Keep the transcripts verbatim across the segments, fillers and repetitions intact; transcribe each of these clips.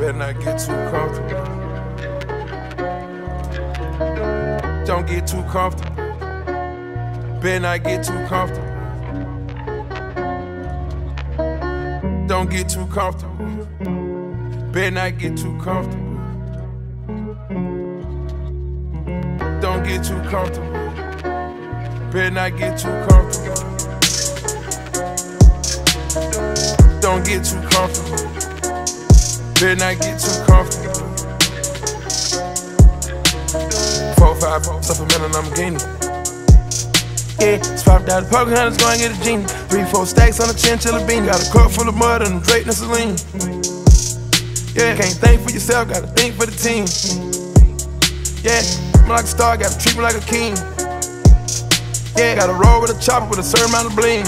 Better not get too comfortable. Don't get too comfortable. Better not get too comfortable. Don't get too comfortable. Better not get too comfortable. Don't get too comfortable. Better not get too comfortable. Don't get too comfortable. Better not get too comfortable. Four, five, four, supplemental, I'm gaining. Yeah, it's five dollars. Poker hunters going to get a genie. Three, four stacks on a chinchilla bean. Got a cup full of mud and I'm draped in saline. Yeah, can't think for yourself, gotta think for the team. Yeah, I'm like a star, gotta treat me like a king. Yeah, gotta roll with a chopper with a certain amount of bling.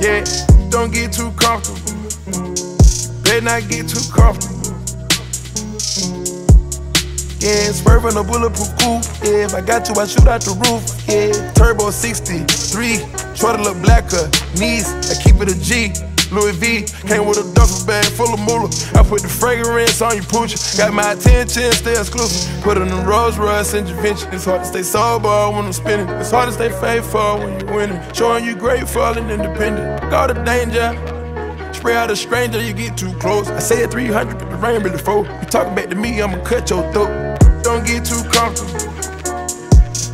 Yeah, don't get too comfortable. Better not get too comfortable. Yeah, swerving a bulletproof coupe. Yeah, if I got you, I shoot out the roof. Yeah, turbo sixty-three, shorter look blacker, knees, I keep it a G. Louis V came with a duffel bag full of moolah. I put the fragrance on your pooch. Got my attention, stay exclusive. Put it in Rolls Royce intervention. It's hard to stay sober when I'm spinning. It's hard to stay faithful when you're winning. Showing you grateful and independent. Go to danger. Spray out a stranger, you get too close. I said three hundred, but the rain really fold. You talking back to me, I'ma cut your throat. Don't get too comfortable.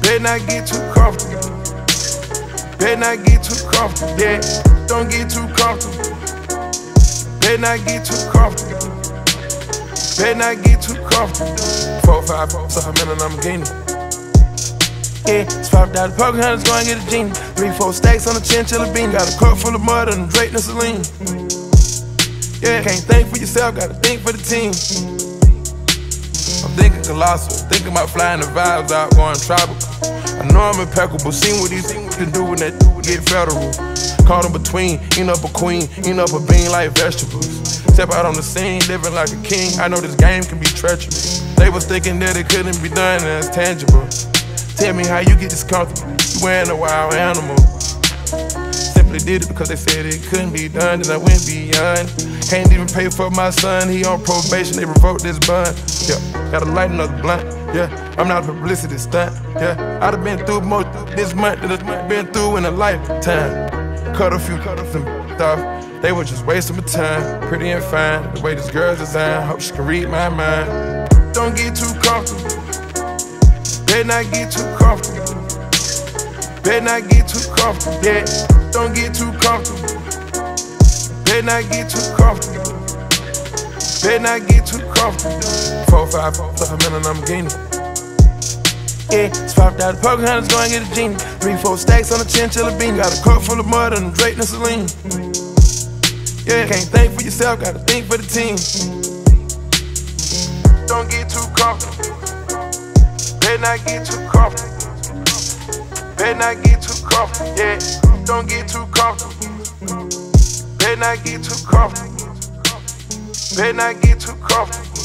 Better not get too comfortable. Better not get too comfortable, yeah. Don't get too comfortable. Better not get too comfortable. Better not get too comfortable. Four, five, four, supplemental, I'm gaining. Yeah, it's five dollars. Poker hunters going to get a genie. Three, four stacks on a chinchilla bean. Got a cup full of mud and I'm draped in saline. Yeah, can't think for yourself, gotta think for the team. I'm thinking colossal, thinking about flying the vibes out, going tribal. I know I'm impeccable, seen what these things can do when they get federal. Caught in between, eating up a queen, eating up a bean like vegetables. Step out on the scene, living like a king. I know this game can be treacherous. They was thinking that it couldn't be done and it's tangible. Tell me how you get this comfortable, you ain't a wild animal. Simply did it because they said it couldn't be done, and I went beyond. Can't even pay for my son, he on probation, they revoked this bond. Yeah, gotta light another blunt, yeah, I'm not a publicity stunt, yeah. I'd have been through more this month than I've been through in a lifetime. Cut a few, cut a few off, they were just wasting my time. Pretty and fine, the way this girl's designed, hope she can read my mind. Don't get too comfortable. Better not get too comfortable. Better not get too comfortable. Yeah, don't get too comfortable. Better not get too comfortable. Better not get too comfortable. Four, five, four, supplemental, I'm gaining. Yeah, it's five dollars. Poker hunters going to get a genie. Three, four stacks on a chinchilla bean. Got a cup full of mud and I'm draped in saline. Yeah, can't think for yourself, gotta think for the team. Don't get too comfortable. Better not get too comfortable. Better not get too comfortable. Yeah, don't get too comfortable. Better not get too comfortable. Better not get too comfortable.